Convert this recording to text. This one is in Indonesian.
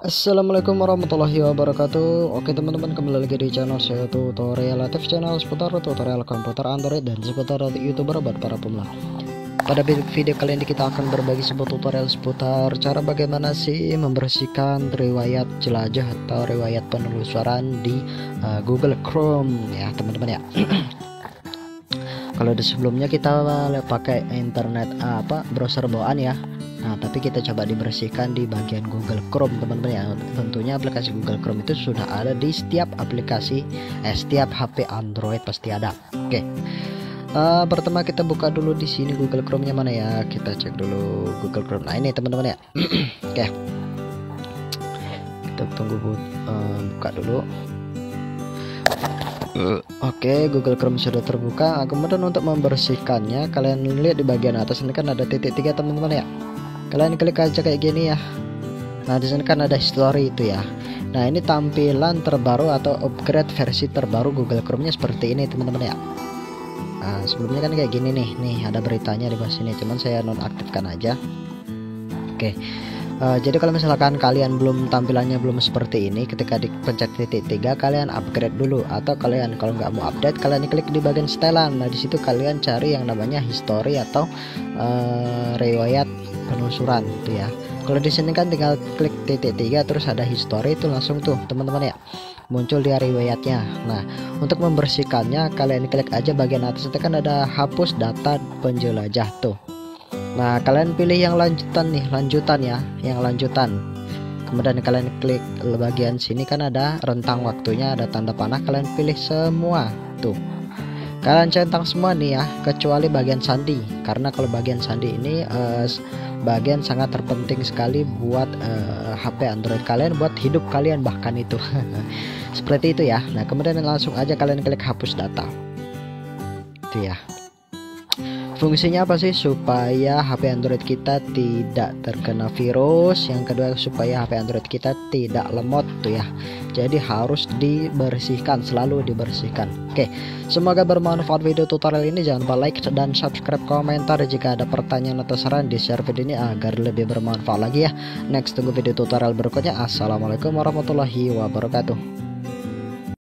Assalamualaikum warahmatullahi wabarakatuh. Oke teman-teman, kembali lagi di channel saya Tutorial Latif, channel seputar tutorial komputer Android dan seputar youtuber buat para pemula. Pada video kali ini kita akan berbagi sebuah tutorial seputar cara bagaimana sih membersihkan riwayat jelajah atau riwayat penelusuran di Google Chrome ya teman-teman ya. Kalau di sebelumnya kita pakai internet browser bawaan ya. Nah, tapi kita coba dibersihkan di bagian Google Chrome teman-teman ya. Tentunya aplikasi Google Chrome itu sudah ada di setiap aplikasi, setiap HP Android pasti ada. Oke. Pertama kita buka dulu di sini Google Chrome-nya mana ya? Kita cek dulu Google Chrome. Nah, ini teman-teman ya. Oke. Kita tunggu buka dulu. Oke, Google Chrome sudah terbuka. Kemudian untuk membersihkannya, kalian lihat di bagian atas ini kan ada titik 3 teman-teman ya. Kalian klik aja kayak gini ya. Nah, di sini kan ada history itu ya. Nah, ini tampilan terbaru atau upgrade versi terbaru Google Chrome-nya seperti ini teman-teman ya. Nah, sebelumnya kan kayak gini nih. Nih ada beritanya di bawah sini, cuman saya nonaktifkan aja. Oke. Jadi kalau misalkan kalian tampilannya belum seperti ini, ketika dipencet titik 3 kalian upgrade dulu, atau kalian kalau nggak mau update kalian klik di bagian setelan. Nah disitu kalian cari yang namanya history atau riwayat penelusuran gitu ya. Kalau di sini kan tinggal klik titik 3 terus ada history itu langsung tuh teman-teman ya, muncul dia riwayatnya. Nah untuk membersihkannya kalian klik aja bagian atas itu kan ada hapus data penjelajah tuh. Nah kalian pilih yang lanjutan nih, yang lanjutan. Kemudian kalian klik bagian sini kan ada rentang waktunya, ada tanda panah, kalian pilih semua tuh. Kalian centang semua nih ya, kecuali bagian sandi, karena kalau bagian sandi ini bagian sangat terpenting sekali buat HP Android kalian, buat hidup kalian bahkan itu. Seperti itu ya. Nah kemudian langsung aja kalian klik hapus data itu ya. Fungsinya apa sih? Supaya HP Android kita tidak terkena virus. Yang kedua supaya HP Android kita tidak lemot tuh ya. Jadi harus dibersihkan, selalu dibersihkan. Oke, semoga bermanfaat video tutorial ini. Jangan lupa like dan subscribe, komentar. Jika ada pertanyaan atau saran di share video ini agar lebih bermanfaat lagi ya. Next, tunggu video tutorial berikutnya. Assalamualaikum warahmatullahi wabarakatuh.